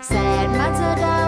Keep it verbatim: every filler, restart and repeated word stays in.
Said Matsuda.